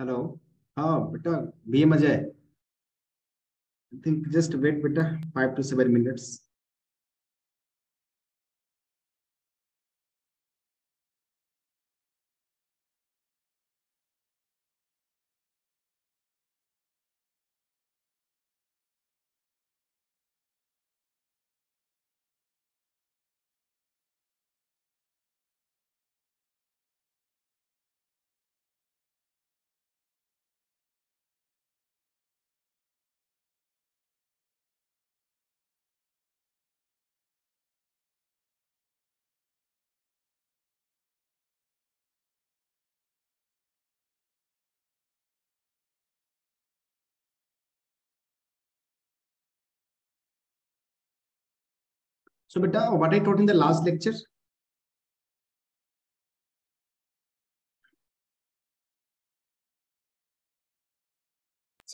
Hello. हाँ बेटा, B मजा है। आई थिंक जस्ट वेट बेटा, 5 to 7 minutes। So, beta, what I taught in the last lecture?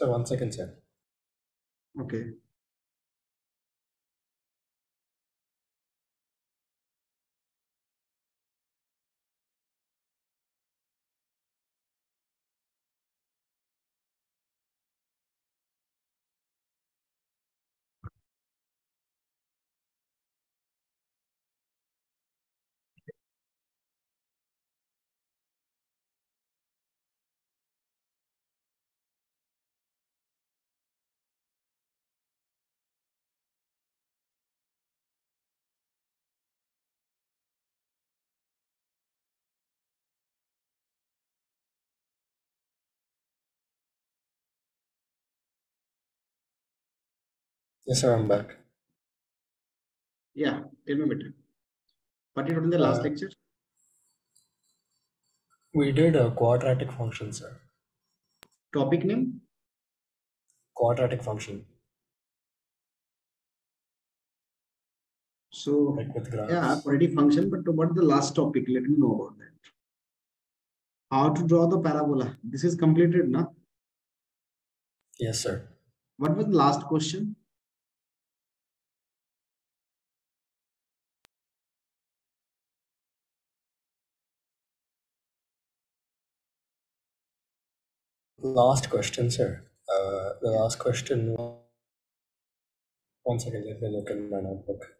Sir, 1 second, sir. Okay. Yes, sir, I'm back. Yeah, tell me better. What did you do in the last lecture? We did a quadratic function, sir. Topic name? Quadratic function. So, like with graphs. Yeah, quadratic function, but what the last topic? Let me know about that. How to draw the parabola. This is completed, na? Yes, sir. What was the last question? Last question, sir. The last question. 1 second, let me look in my notebook.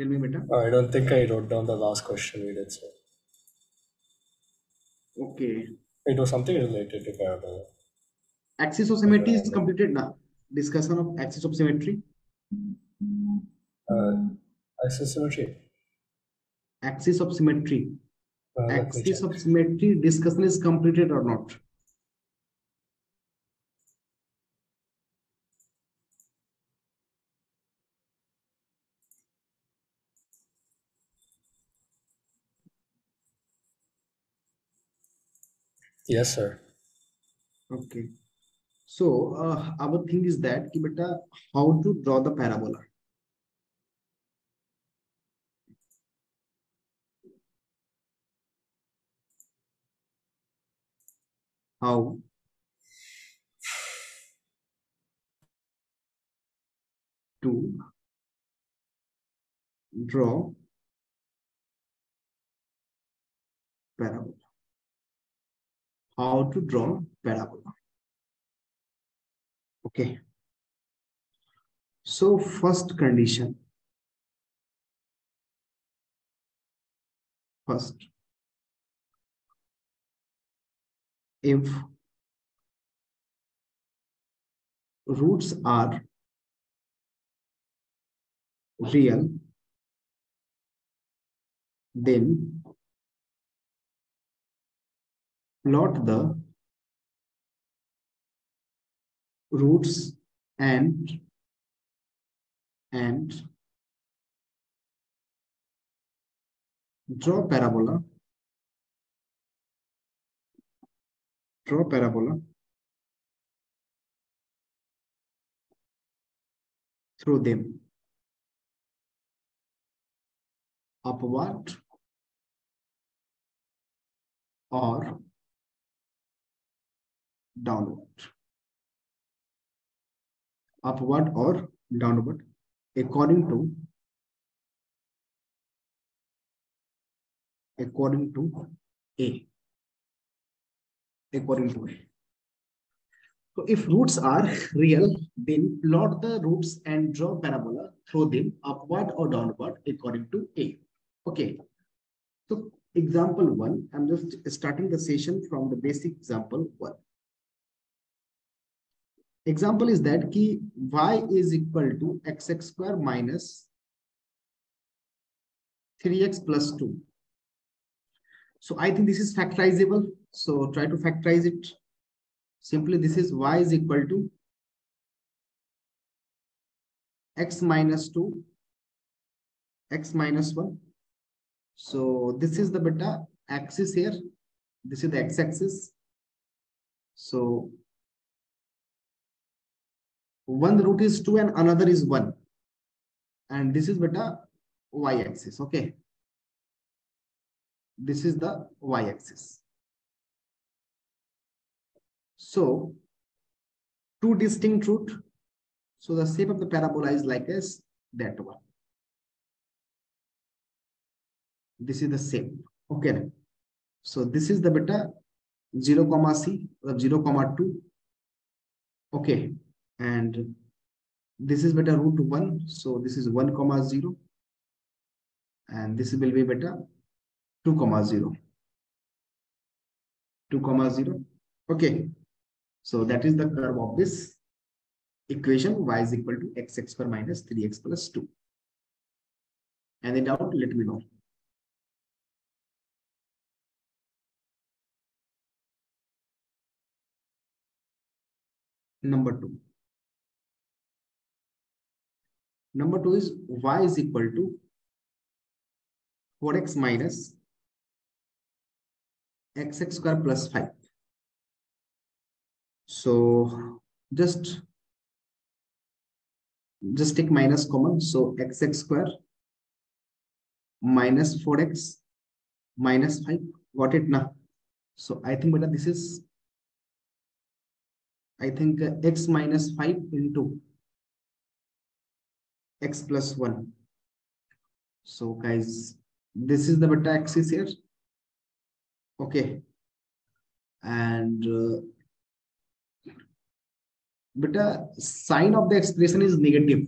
Tell me better. I don't think I wrote down the last question we did, sir. Okay. It was something related to parabola. Axis of symmetry is completed now. Discussion of axis of symmetry. Axis of symmetry. Axis of symmetry discussion is completed or not? Yes, sir. Okay. So, our thing is that, ki beta, how to draw the parabola. How? To draw parabola. How to draw parabola. Okay. So first condition. First, if roots are real, then plot the roots and draw parabola through them. Upward or downward. Upward or downward according to A. So if roots are real, then plot the roots and draw parabola through them upward or downward according to A. Okay. So example one, I'm just starting the session from the basic example one. Example is that ki y is equal to x square minus 3x plus 2. So I think this is factorizable. So try to factorize it. Simply, this is y is equal to x minus 2, x minus 1. So this is the beta axis here. This is the x-axis. So one root is 2 and another is 1. And this is beta y-axis. Okay. This is the y-axis. So two distinct roots. So the shape of the parabola is like this, that one. This is the same. Okay. So this is the beta 0, C or 0, 2. Okay. And this is beta root 1. So this is 1, 0. And this will be beta 2, 0. Okay. So that is the curve of this equation, y is equal to x square minus 3x plus 2. Any doubt, let me know. Number 2. Number 2 is y is equal to 4x minus x square plus 5. So just take minus common. So x square minus 4x minus 5. Got it now? So I think this is, I think x minus 5 into x plus 1. So guys, this is the beta axis here. Okay. And beta sign of the expression is negative.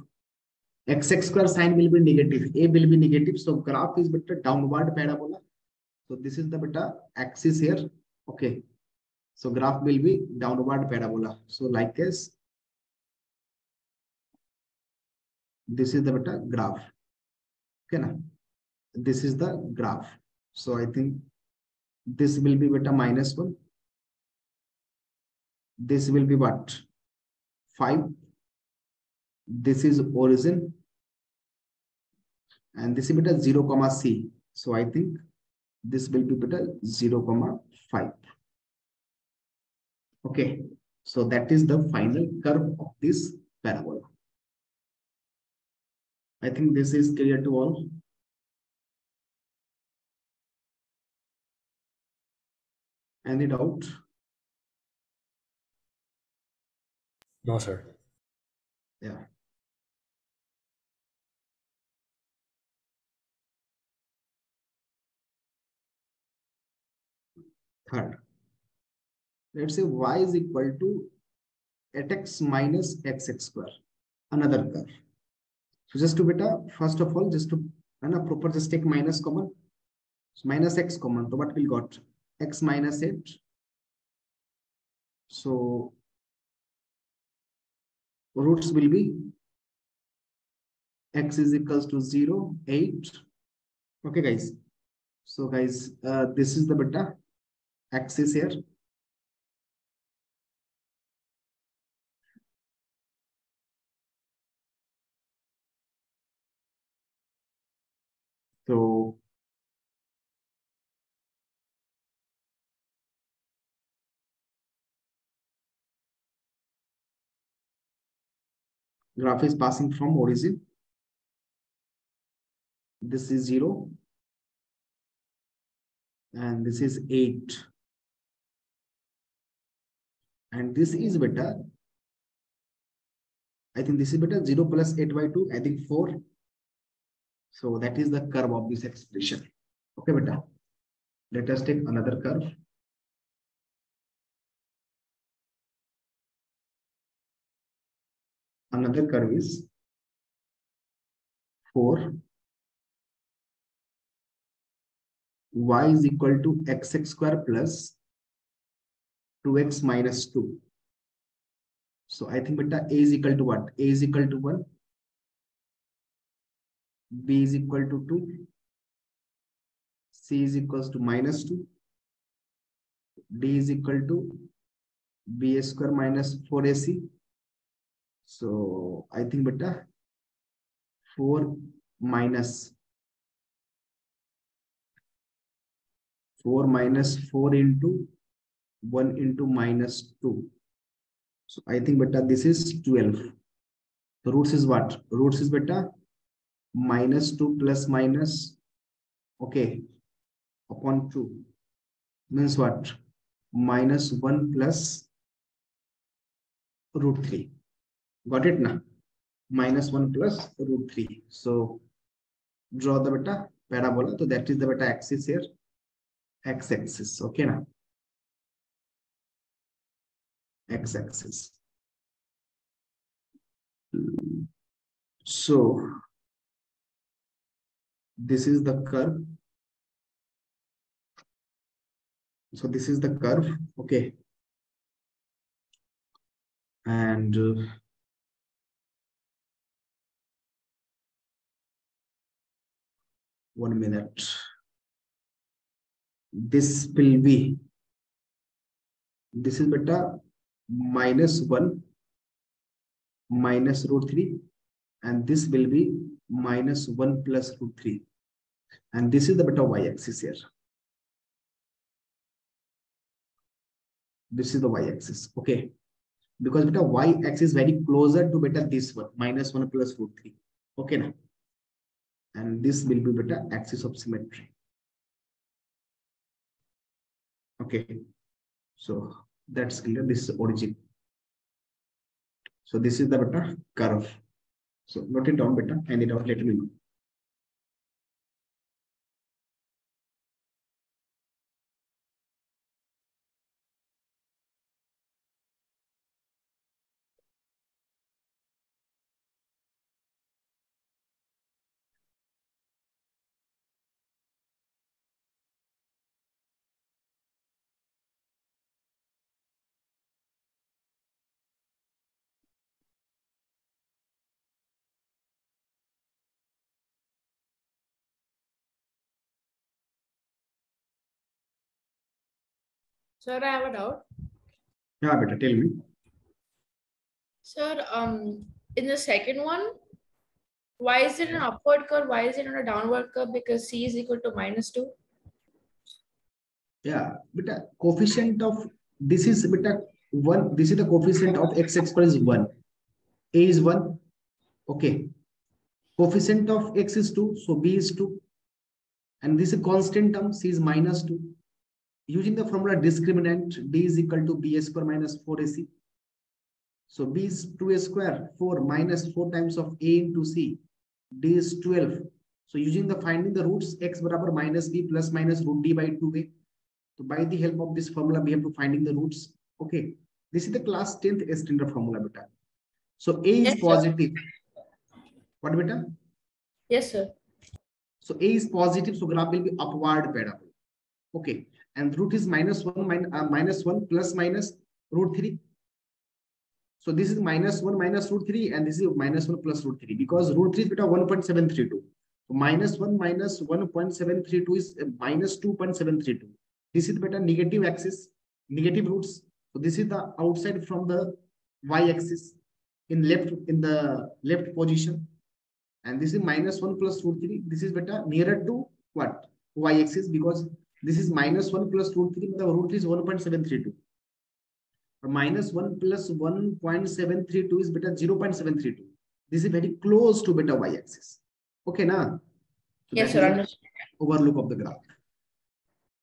X square sign will be negative. A will be negative. So graph is beta downward parabola. So this is the beta axis here. Okay. So graph will be downward parabola. So like this. This is the beta graph. Okay, now this is the graph. So I think this will be beta minus 1. This will be what? 5. This is origin. And this is beta 0, C. So I think this will be beta 0, 5. Okay. So that is the final curve of this parabola. I think this is clear to all. Any doubt? No, sir. Yeah. Third. Let's say y is equal to 8x minus x square. Another curve. So just to beta, first of all, just to proper, just take minus common. So minus x common. So what we got? X minus 8. So roots will be x is equals to 0, 8. Okay, guys. So guys, this is the beta axis here. So graph is passing from origin. This is 0 and this is 8, and this is better. I think this is better. 0 plus 8 by 2, I think 4. So that is the curve of this expression. Okay, beta. Let us take another curve. Another curve is 4. Y is equal to x square plus 2x minus 2. So I think beta, A is equal to what? A is equal to 1. B is equal to 2. C is equals to minus 2. D is equal to B square minus 4AC. So I think beta 4 minus 4 minus 4 into 1 into minus 2. So I think beta this is 12. The roots is what? Roots is beta minus 2 plus minus, okay, upon 2 means what? Minus 1 plus root 3. Got it now? Minus 1 plus root 3. So draw the beta parabola. So that is the beta axis here. X-axis. Okay now. X-axis. So this is the curve. So this is the curve. Okay. And one minute. This will be, this is beta minus 1 minus root 3, and this will be minus 1 plus root 3, and this is the beta y-axis here. This is the y-axis, okay, because beta y-axis is very closer to beta this one, minus 1 plus root 3, okay now, and this will be beta axis of symmetry. Okay, so that's clear. This is origin. So this is the beta curve. So note it down beta, and it out later we know. Sir, I have a doubt. Yeah, beta, tell me. Sir, in the second one, why is it an upward curve? Why is it not a downward curve? Because C is equal to minus 2. Yeah, beta, coefficient of, this is beta 1, this is the coefficient of x equals 1. A is 1, okay. Coefficient of x is 2, so B is 2. And this is constant term, C is minus 2. Using the formula discriminant, D is equal to B square minus 4AC. So B is 2A square, 4 minus 4 times of A into C. D is 12. So using the finding the roots, X barabar minus B plus minus root D by 2A. So by the help of this formula, we have to finding the roots. Okay. This is the class 10th S standard formula beta. So A is positive. Sir. What beta? Yes, sir. So A is positive, so graph will be upward parabola. Okay. And root is minus 1 plus minus root 3. So this is minus 1 minus root 3, and this is minus 1 plus root 3, because root 3 is beta 1.732. So minus 1 minus 1.732 is minus 2.732. This is beta negative axis, negative roots. So this is the outside from the y-axis in the left position. And this is minus 1 plus root 3. This is beta nearer to what? Y-axis, because this is minus 1 plus root 3, but the root is 1.732. Minus 1 plus 1.732 is beta 0.732. This is very close to beta y-axis. Okay, na? So yes, sir. Overlook of the graph.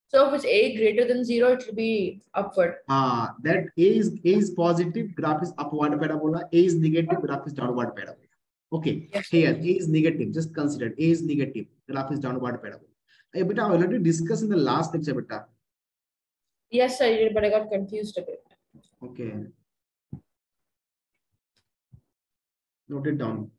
So if it's a greater than 0, it will be upward. Ah, that a is positive, graph is upward parabola. A is negative, graph is downward parabola. Okay, yes. Here a is negative. Just consider a is negative, graph is downward parabola. Beta, I already discussed in the last lecture, beta. Yes, sir, I did, but I got confused a bit. Okay. Note it down.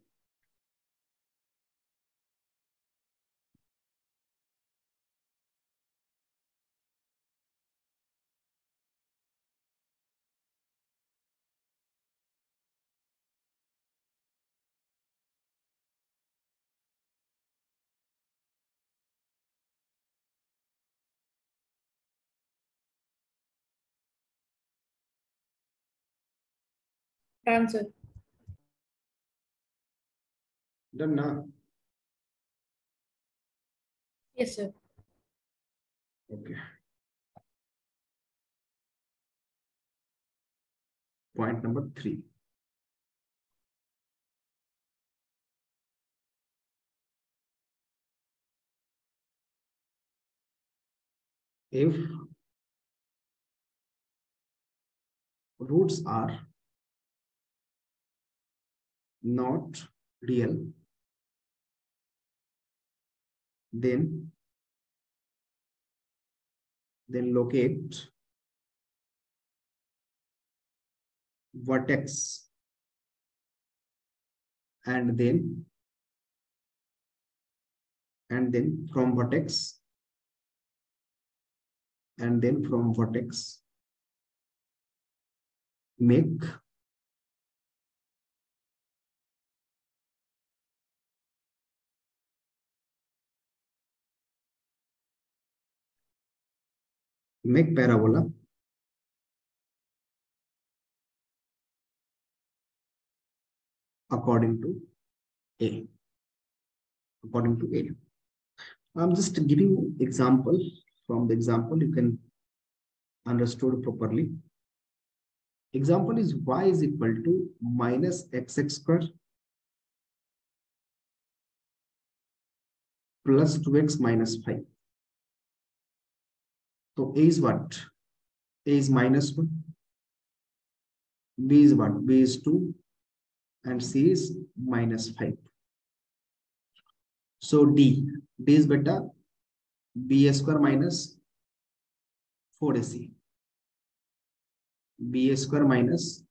Answer. Done now. Yes, sir. Okay. Point number 3. If roots are not real, then locate vertex and then from vertex make parabola according to A. I'm just giving example. From the example you can understood properly. Example is y is equal to minus xx square plus 2x minus 5. So A is what? A is minus 1. B is what? B is 2. And C is minus 5. So D is beta B square minus 4AC. B square minus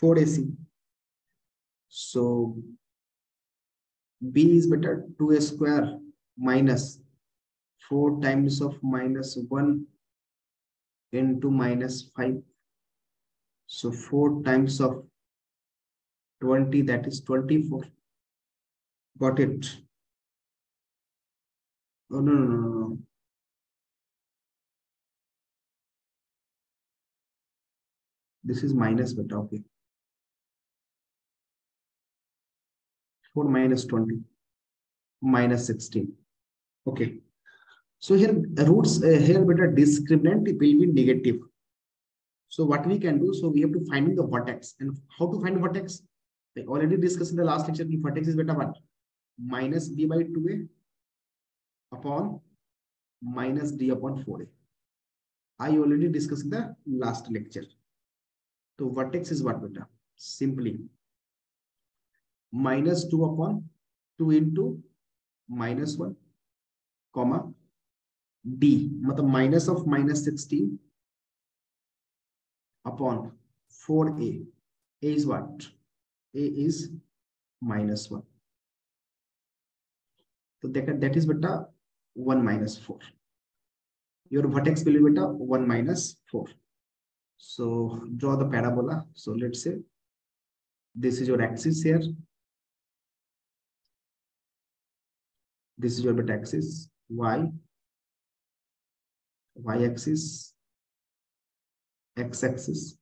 4AC. So B is beta 2A square minus 4 times of minus 1 into minus 5. So 4 times of 20, that is 24. Got it? Oh, no. This is minus beta, okay. 4 minus 20, minus 16. Okay. So here roots, here beta discriminant, it will be negative. So what we can do, so we have to find the vertex. And how to find vertex? I already discussed in the last lecture, the vertex is beta what? Minus b by 2a upon minus d upon 4a. I already discussed in the last lecture. So vertex is what beta? Simply minus 2 upon 2 into minus 1, comma, D, minus of minus 16 upon 4A. A is what? A is minus 1. So that is beta 1 minus 4. Your vertex will be beta 1 minus 4. So draw the parabola. So let's say this is your axis here. This is your beta axis, y-axis, x-axis.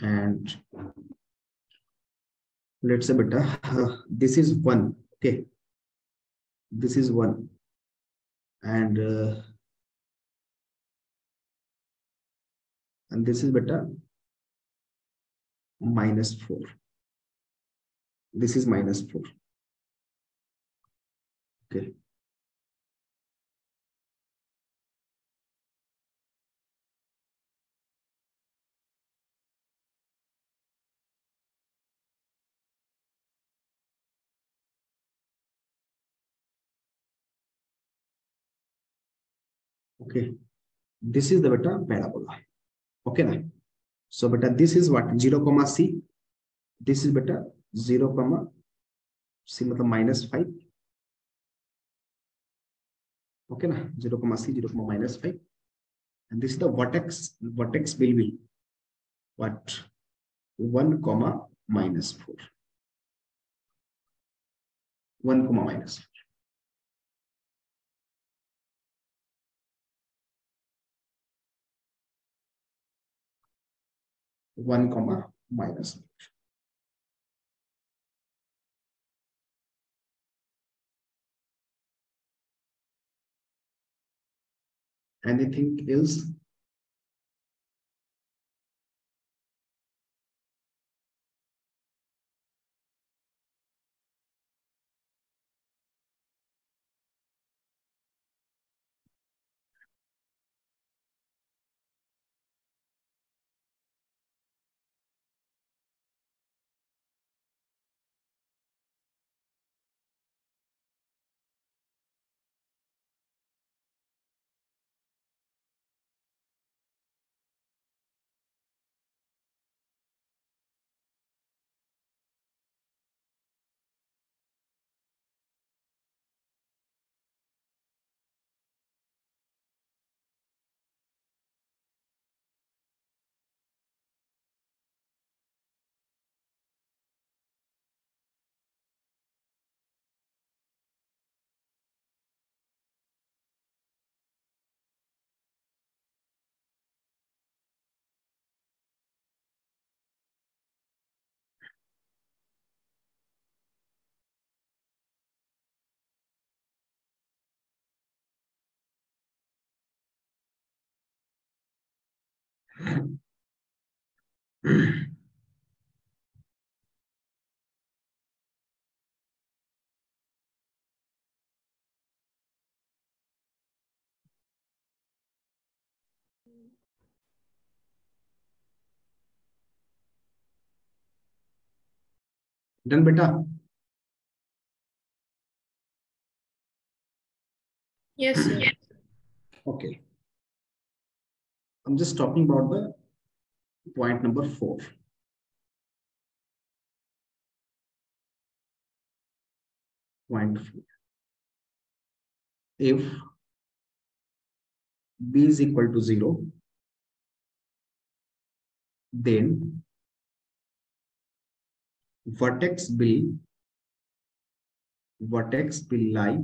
And let's say beta, this is 1, okay. This is 1. And and this is beta minus 4. This is minus 4. Okay. Okay, this is the beta parabola. Okay, now so beta this is what 0, c. This is beta 0, c minus 5. Okay, now 0, c 0, minus 5, and this is the vertex. Vertex will be what 1, minus 4. 1, minus 4. -1. Anything else? Done, beta? Yes, sir. Okay. I'm just talking about the point number 4. Point 4. If b is equal to 0, then vertex will lie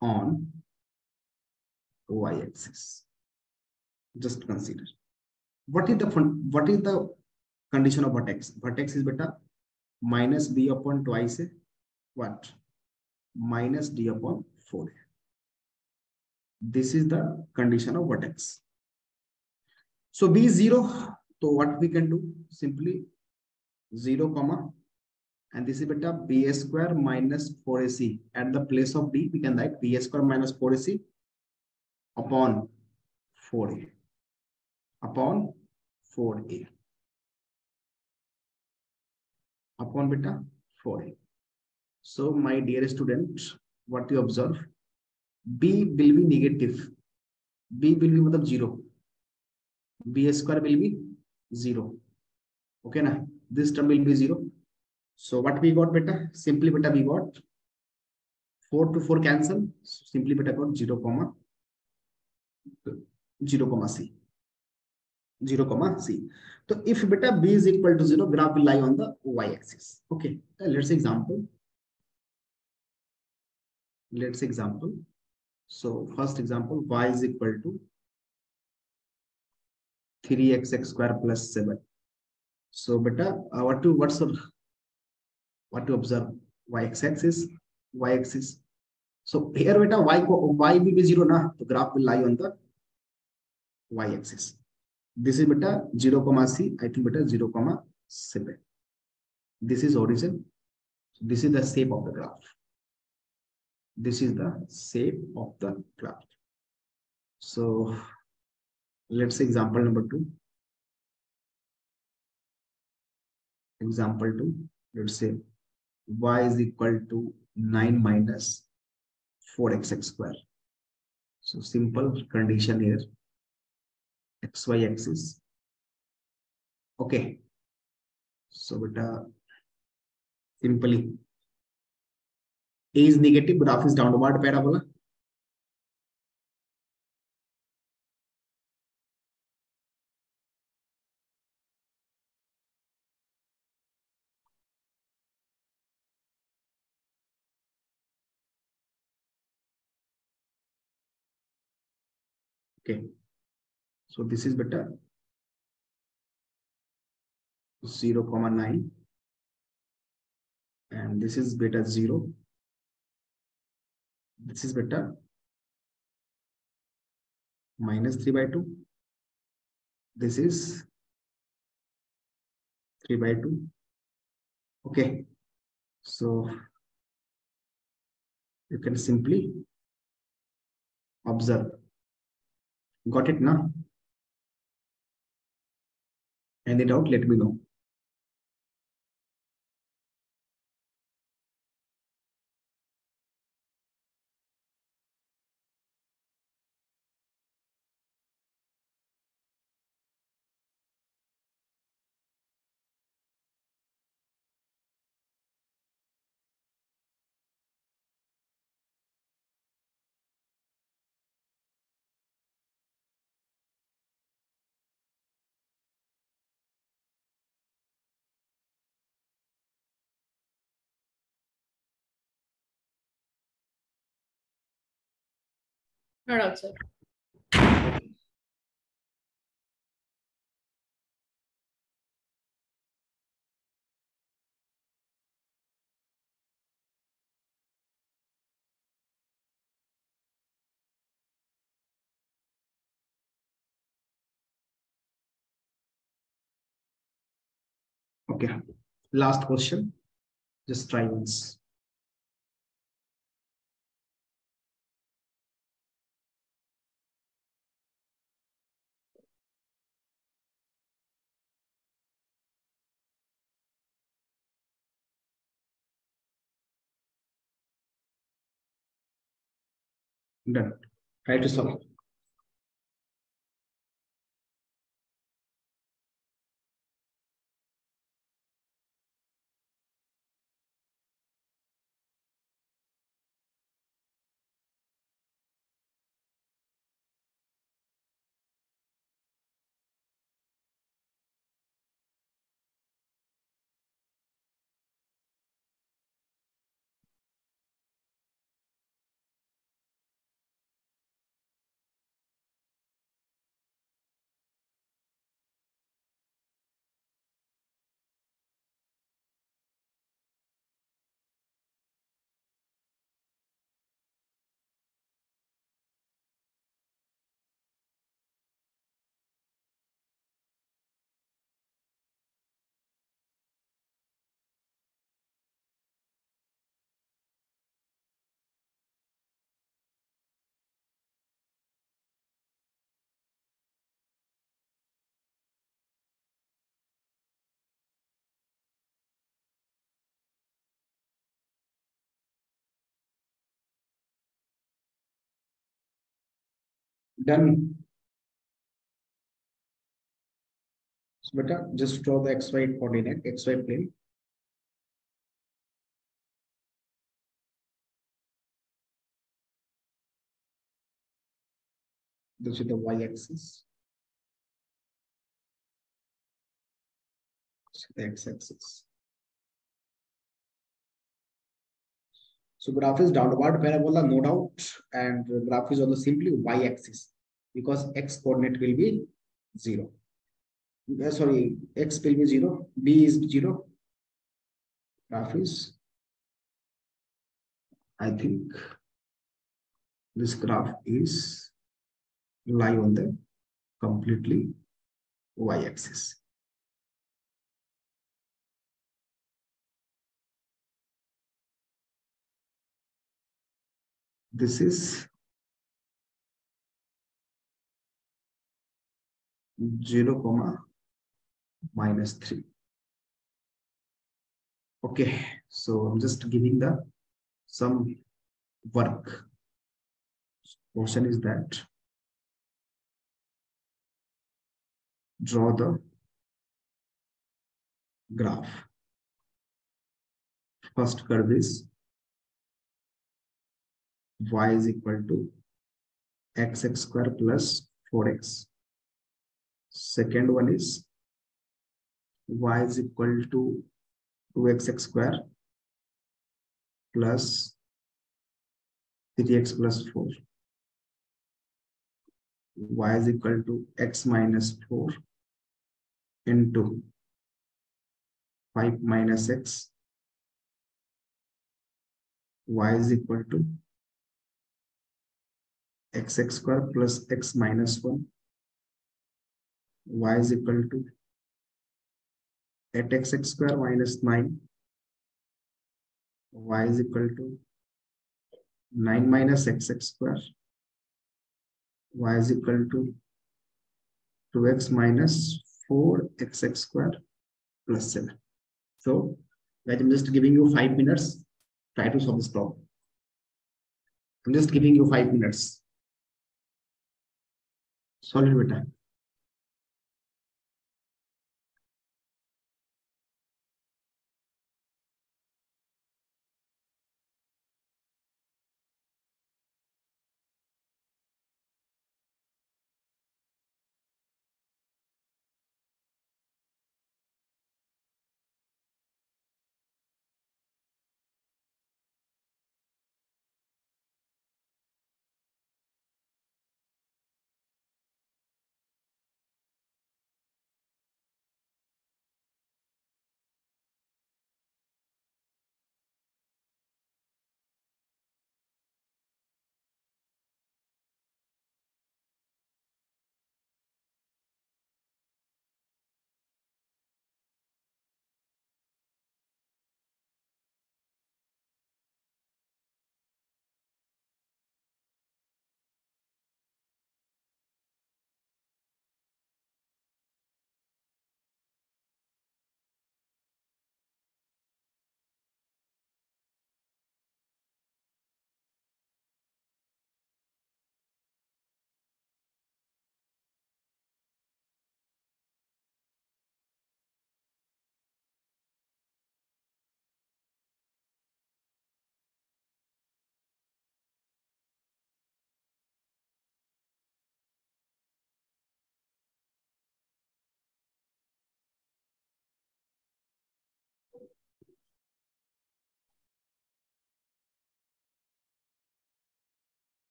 on y-axis. Just consider. What is the condition of vertex? Vertex is beta minus b upon twice a what minus d upon 4. This is the condition of vertex. So b is 0. So what we can do? Simply 0, and this is beta b square minus 4ac. At the place of d, we can write b square minus 4ac upon 4a. Upon 4a upon beta 4a. So my dear student, what you observe, b will be negative. B will be matlab 0. B square will be 0. Okay, na? This term will be 0. So what we got beta? Simply beta we got 4 to 4 cancel. So simply beta got 0, c. 0, c. So if beta b is equal to 0, graph will lie on the y-axis. Okay, let's example. So first example, y is equal to 3x square plus 7. So beta, what to observe? Y-axis. So here beta y will be 0 na. The graph will lie on the y-axis. This is beta 0, c, item beta 0, 7. This is origin. This is the shape of the graph. This is the shape of the graph. So let's say example number 2. Example 2, let's say y is equal to 9 minus 4x square. So simple condition here, xy axis. Okay. So beta simply a is negative, graph is downward parabola. Okay, so this is beta 0, 9, and this is beta 0. This is beta minus 3/2. This is 3/2. Okay, so you can simply observe. Got it now? Any doubt, let me know. Not out, sir. Okay, last question. Just try once. Done. Try to solve. Done. So beta, just draw the xy coordinate, xy plane. This is the y axis. This is the x axis. So graph is downward parabola, no doubt, and graph is also simply y axis because x coordinate will be 0. Sorry, x will be 0, b is 0. Graph is, I think this graph is lie on the completely y-axis. This is 0, -3. Okay, so I'm just giving the some work. Portion is that draw the graph. First curve is y = (x² + 4x). Second one is y = (2x² + 3x + 4). y = (x - 4 × 5 - x). y = (x² + x - 1). y = (8x² - 9). y = (9 - x²). y = (2x - 4x² + 7). So, guys, I'm just giving you 5 minutes. Try to solve this problem. I'm just giving you 5 minutes. Solve it with time.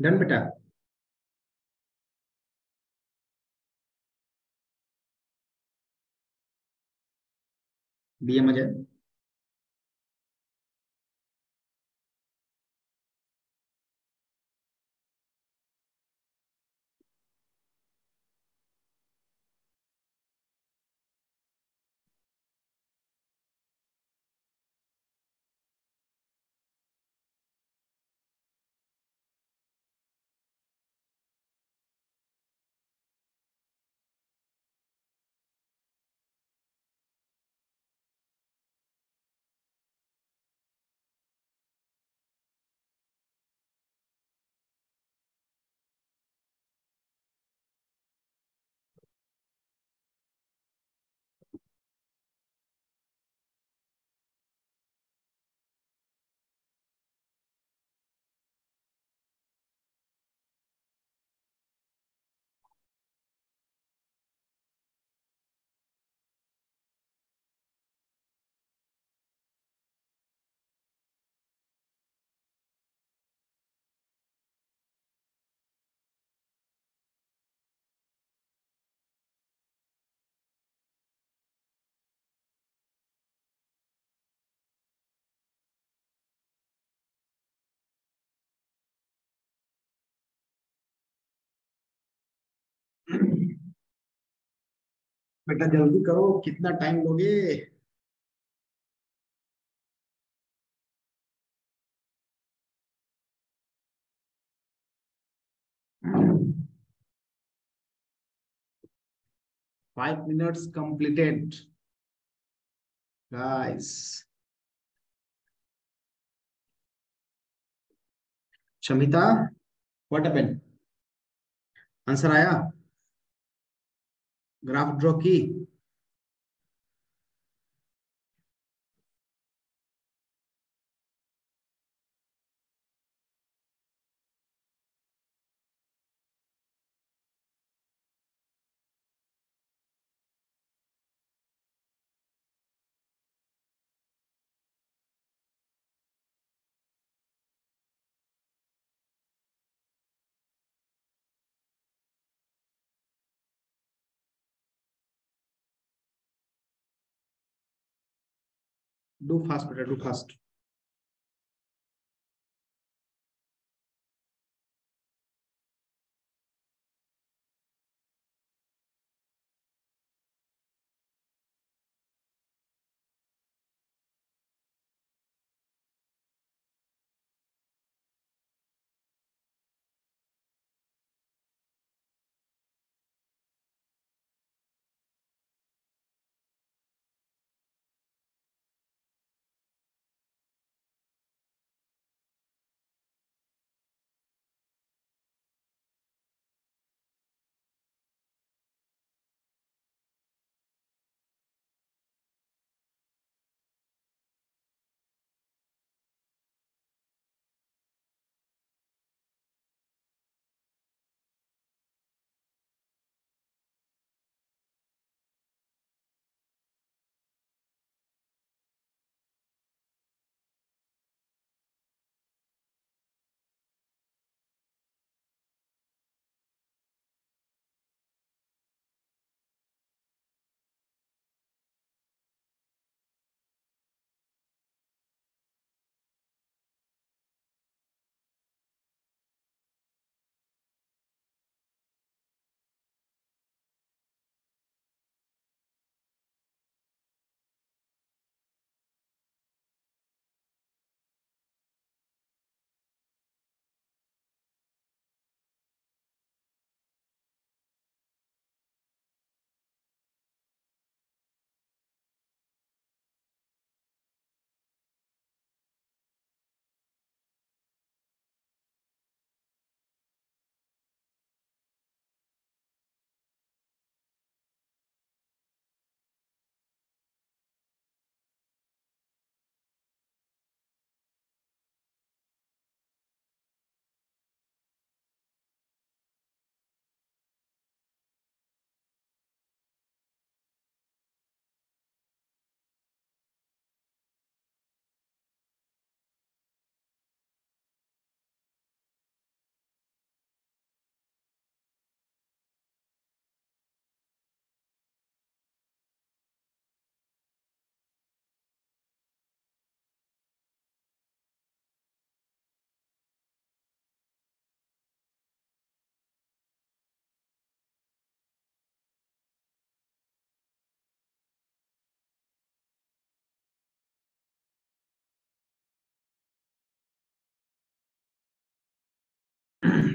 Done बेटा। बी ए मजा बेटा जल्दी करो, कितना time लोगे? Five minutes completed guys. Shamita what happened? Answer आया ग्राफ ड्रॉ की? Do fast, better do fast.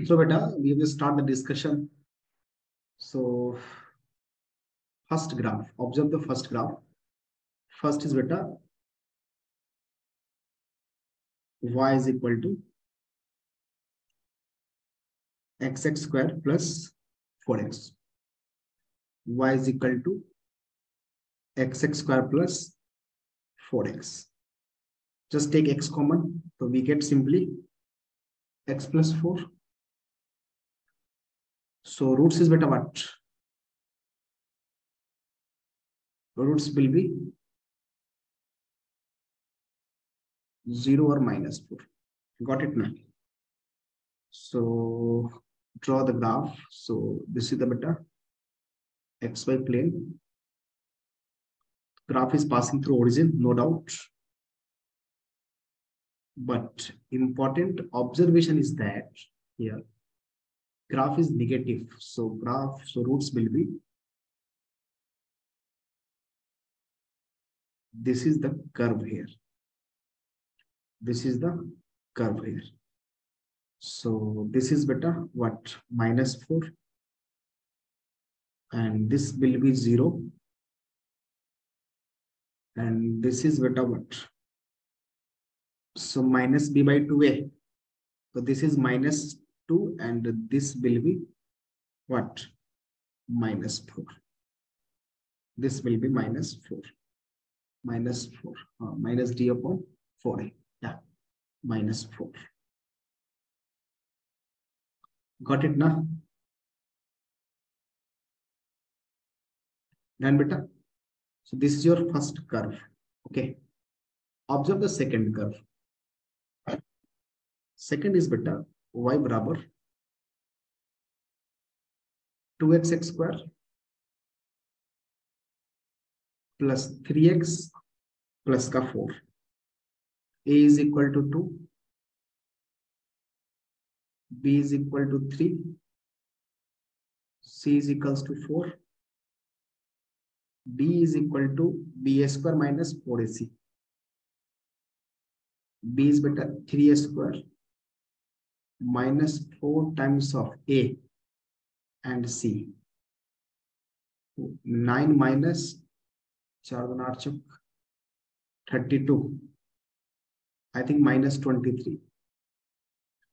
So beta, we will start the discussion. So first graph, observe the first graph. First is beta y is equal to xx square plus 4x. Y is equal to xx square plus 4x. Just take x common, so we get simply x plus 4. So roots is beta what? Roots will be 0 or minus 4. Got it now? So draw the graph. So this is the beta xy plane. Graph is passing through origin, no doubt. But important observation is that here graph is negative. So graph, so roots will be, this is the curve here. This is the curve here. So this is beta what? Minus 4. And this will be 0. And this is beta what? So minus b by 2a. So this is minus 2 and this will be what? Minus 4. This will be minus 4. Minus 4. Minus d upon 4a. Yeah. Minus 4. Got it now? Done beta? So this is your first curve. Okay. Observe the second curve. Second is beta y बराबर 2xx square plus 3x plus का 4. A is equal to 2. B is equal to 3. C is equals to 4. D is equal to b square minus 4ac. B is beta 3a square minus 4 times of a and c. 9 minus 32. I think minus 23.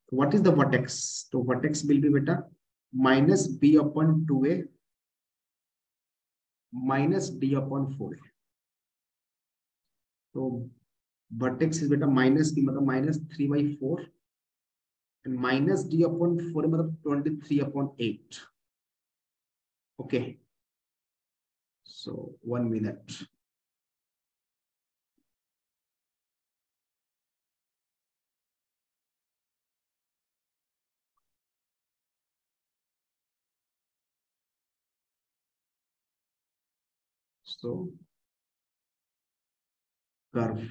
What is the vertex? So vertex will be beta minus b upon 2a minus d upon 4. So vertex is beta minus b minus 3 by 4 and minus d upon 4 23 upon 8. Okay. So 1 minute. So curve.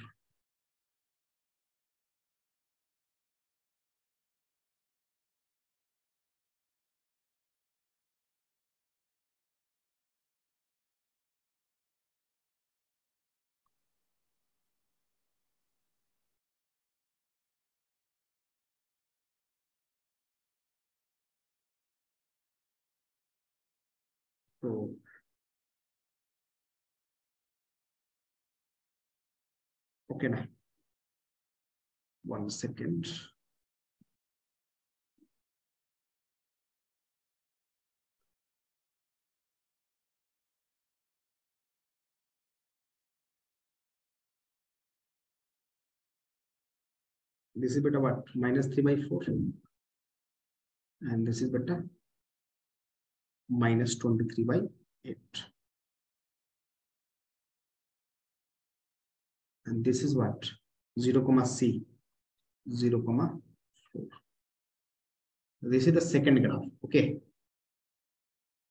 So okay, now 1 second. This is beta what? Minus 3 by 4. And this is beta minus 23 by 8. And this is what? 0, c. 0, 4. This is the second graph. Okay.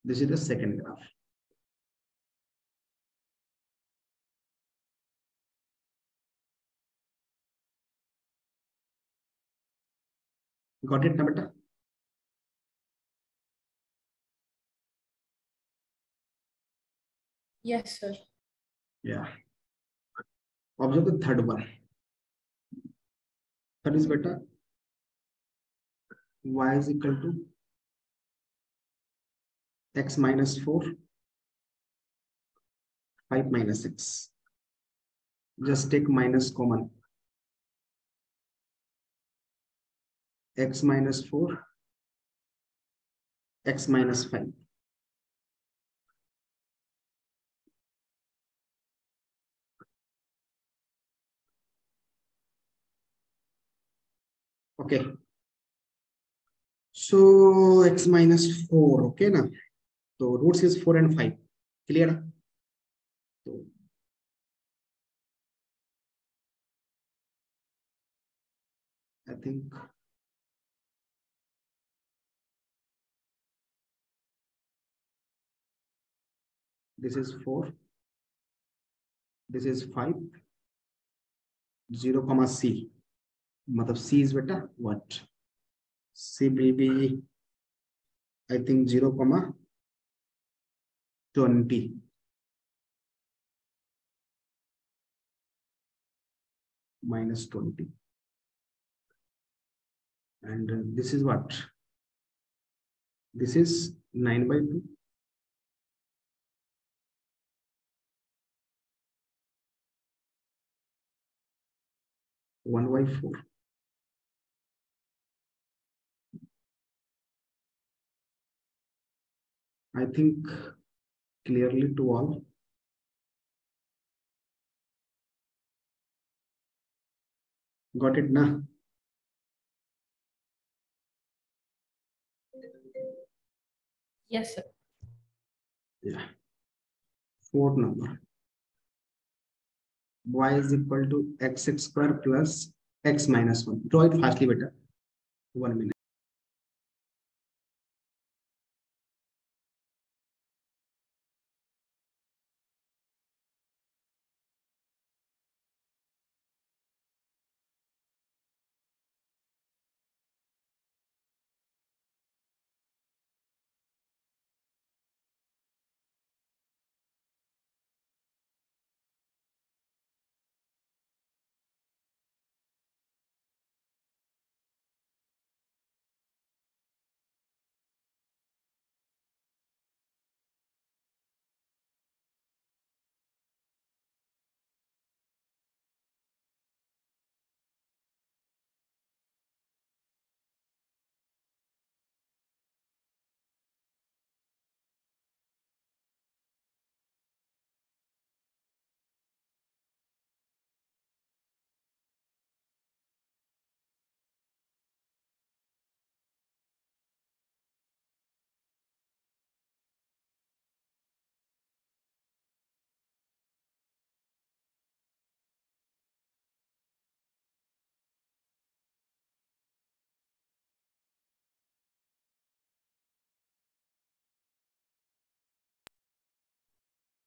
This is the second graph. Got it, Nabata? Yes, sir. Yeah. Observe the third one. Third is beta y is equal to x minus 4, 5 minus 6. Just take minus common. X minus 4, x minus 5. Okay. So x minus 4, okay na? So roots is 4 and 5. Clear na? So, I think this is 4, this is 5, 0, C. Matlab C is beta what? C will be, I think, 0, 20. Minus 20. And this is what? This is 9 by 2. One by 4. I think clearly to all. Got it na? Yes, sir. Yeah. Fourth number. Y is equal to x square plus x minus 1. Draw it fastly better. 1 minute.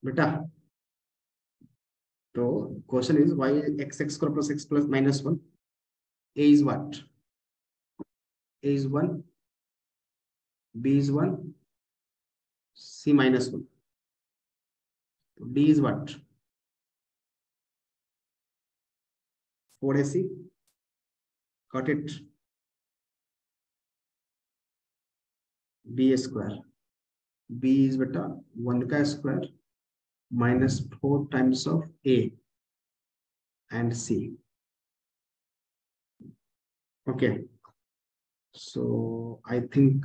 Beta. So question is why x square plus x plus minus 1. A is what? A is 1. B is 1. C minus 1. D is what? 4AC. Got it. B square. B is beta 1 ka square. Minus 4 times of A and C. Okay. So I think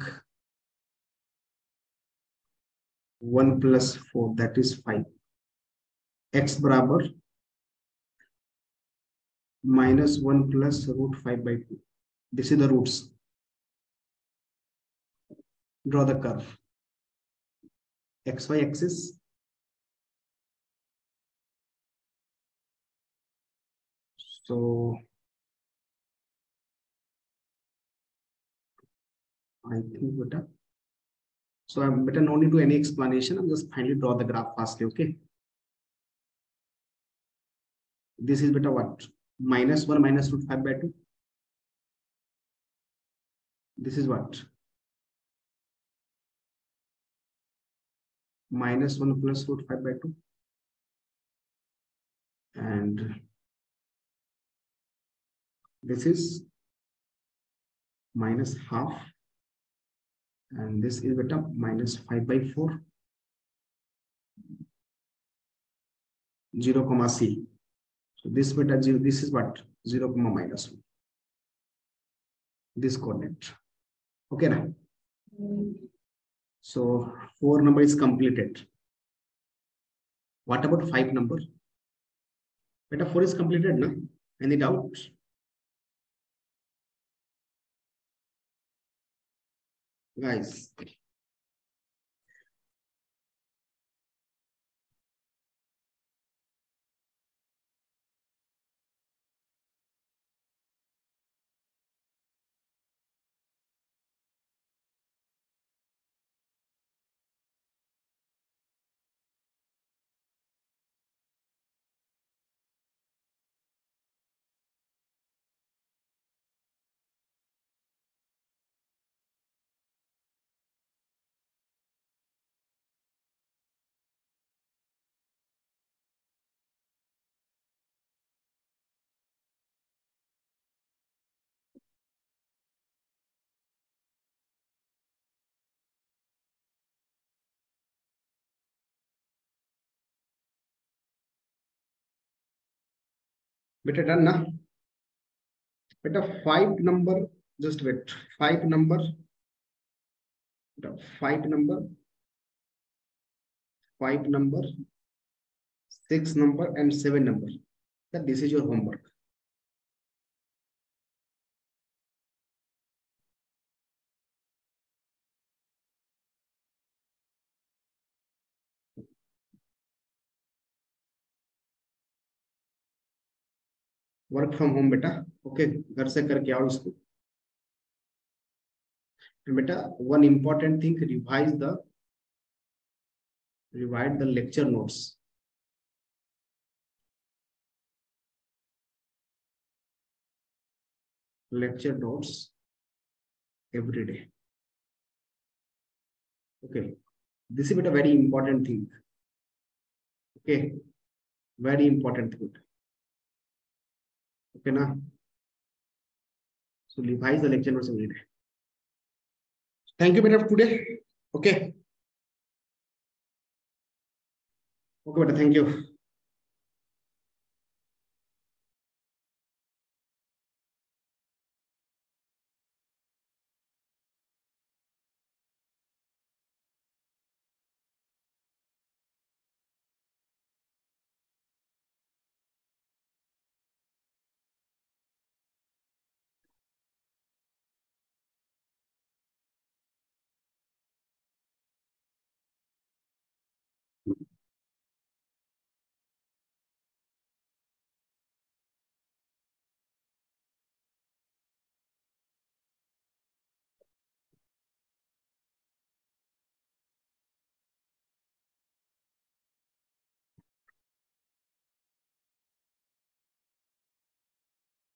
1 plus 4, that is 5. X barabar minus 1 plus root 5 by 2. This is the roots. Draw the curve. XY axis. So I think better. So I'm better no need to any explanation. I'm just finally draw the graph fastly. Okay. This is better what? Minus 1 minus root 5 by 2. This is what? Minus 1 plus root 5 by 2. And this is minus half, and this is become minus 5/4, 0, c. So this beta 0, this is what 0, -1. This coordinate. Okay now. So 4 number is completed. What about 5 number? Beta 4 is completed, no? Any doubt? Guys. Beta done na. Beta 5 number, just wait. 5 number. Beta 5 number. 5 number. 6 number and 7 number. That this is your homework. Work from home बेटा, okay, घर से करके आओ इसको। बेटा one important thing, revise the lecture notes. Lecture notes every day, okay. This is बेटा very important thing, okay, very important thing बेटा, okay na. So revise the lecture notes every day. Thank you beta for today. Okay, okay beta, thank you.